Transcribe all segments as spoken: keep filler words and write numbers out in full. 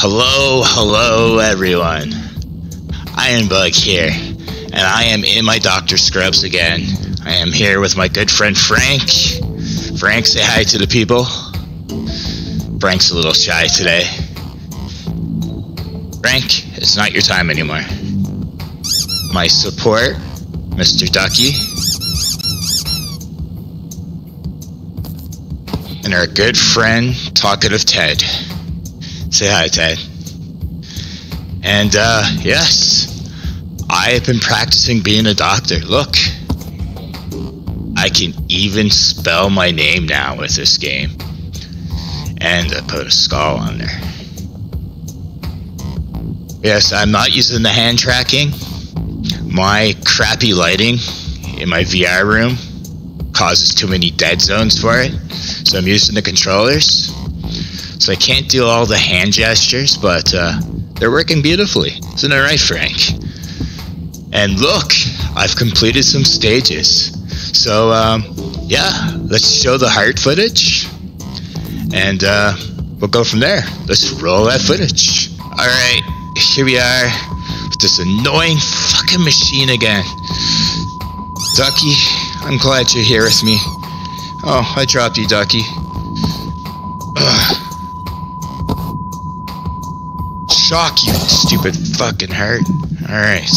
Hello, hello everyone. Ironbug here, and I am in my doctor scrubs again. I am here with my good friend Frank. Frank, say hi to the people. Frank's a little shy today. Frank, it's not your time anymore. My support, Mister Ducky. And our good friend, Talkative Ted. Say hi, Ted. And, uh, yes, I have been practicing being a doctor. Look, I can even spell my name now with this game. And I put a skull on there. Yes, I'm not using the hand tracking. My crappy lighting in my V R room causes too many dead zones for it. So I'm using the controllers. So I can't do all the hand gestures, but uh, they're working beautifully. Isn't that right, Frank? And look, I've completed some stages. So, um, yeah, let's show the heart footage. And uh, we'll go from there. Let's roll that footage. All right, here we are with this annoying fucking machine again. Ducky, I'm glad you're here with me. Oh, I dropped you, Ducky. Ugh. Shock, you stupid fucking hurt. Alright.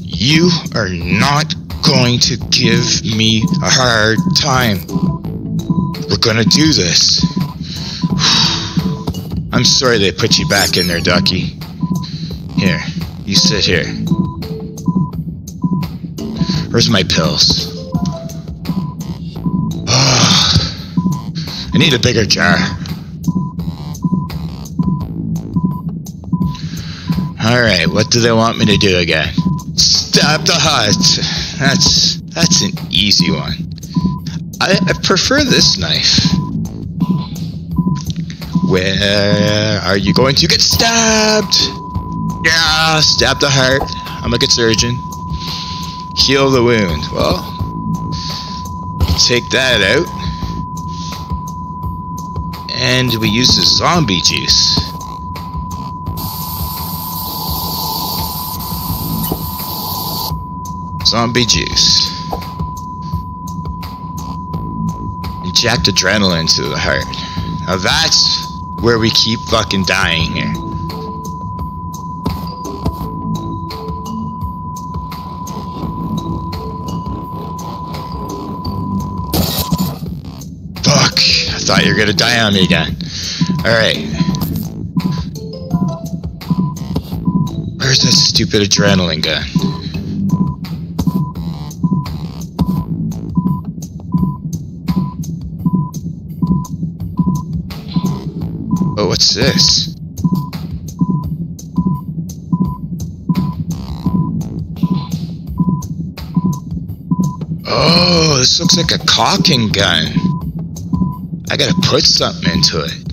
You are not going to give me a hard time. We're gonna do this. I'm sorry they put you back in there, Ducky. Here, you sit here. Where's my pills? Oh, I need a bigger jar. Alright, what do they want me to do again? Stop the heart. That's that's an easy one. I, I prefer this knife. Where are you going to get stabbed? Yeah, stab the heart. I'm a good surgeon. Heal the wound. Well, take that out. And we use the zombie juice. Zombie juice. Inject adrenaline to the heart. Now that's where we keep fucking dying here. Fuck. I thought you were gonna die on me again. Alright. Where's that stupid adrenaline gun? Oh, what's this? Oh, this looks like a caulking gun. I gotta put something into it.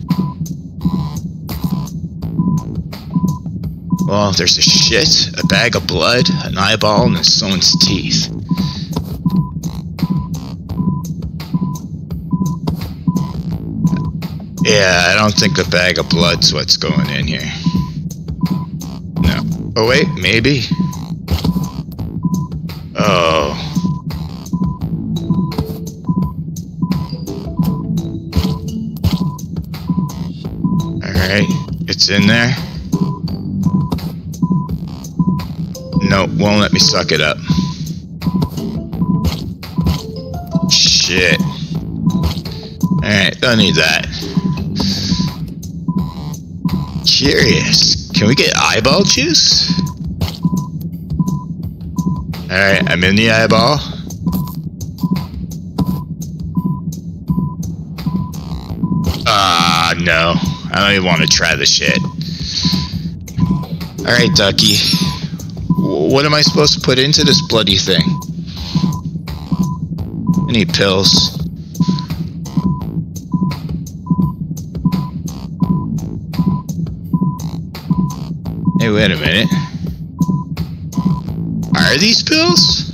Well, there's a shit, a bag of blood, an eyeball, and someone's teeth. Yeah, I don't think the bag of blood's what's going in here. No. Oh wait, maybe? Oh. Alright, it's in there. No, won't let me suck it up. Shit. Alright, don't need that. Curious. Can we get eyeball juice? Alright, I'm in the eyeball. Ah, uh, no. I don't even want to try the shit. Alright, Ducky. What am I supposed to put into this bloody thing? I need pills. Hey, wait a minute. Are these pills?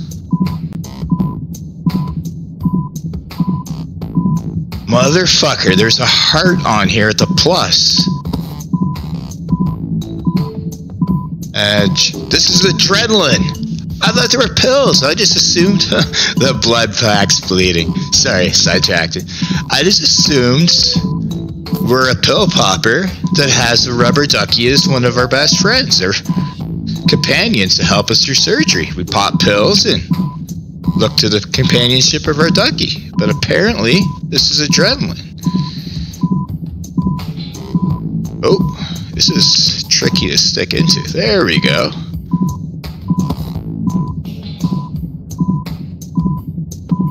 Motherfucker, there's a heart on here at the plus. Edge. This is adrenaline. I thought there were pills. I just assumed the blood pack's bleeding. Sorry, sidetracked. I just assumed we're a pill popper that has a rubber ducky as one of our best friends or companions to help us through surgery. We pop pills and look to the companionship of our ducky. But apparently, this is adrenaline. Oh, this is tricky to stick into. There we go.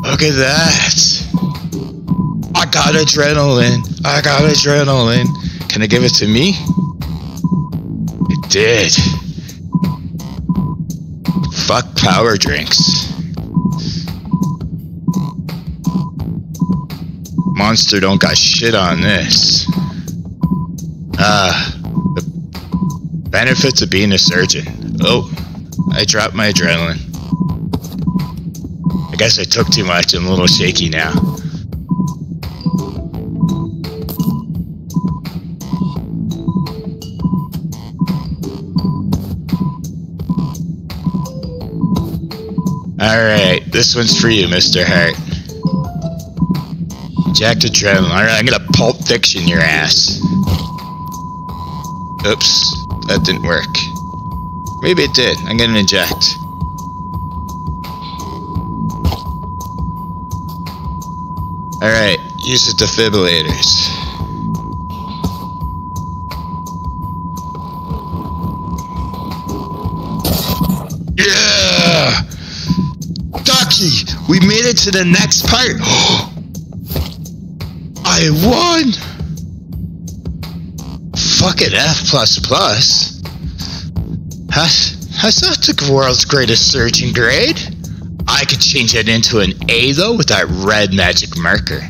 Look at that. I got adrenaline. I got adrenaline. Can it give it to me? It did. Fuck power drinks. Monster don't got shit on this. Ah, uh, the benefits of being a surgeon. Oh, I dropped my adrenaline. I guess I took too much. I'm a little shaky now. Alright, this one's for you, Mister Hart. Inject adrenaline. Alright, I'm gonna Pulp Fiction your ass. Oops, that didn't work. Maybe it did. I'm gonna inject. Alright, use the defibrillators. Yeah! Ducky! We made it to the next part! I won! Fucking F plus plus. I, I thought the world's greatest surgeon grade. I could change it into an A though with that red magic marker.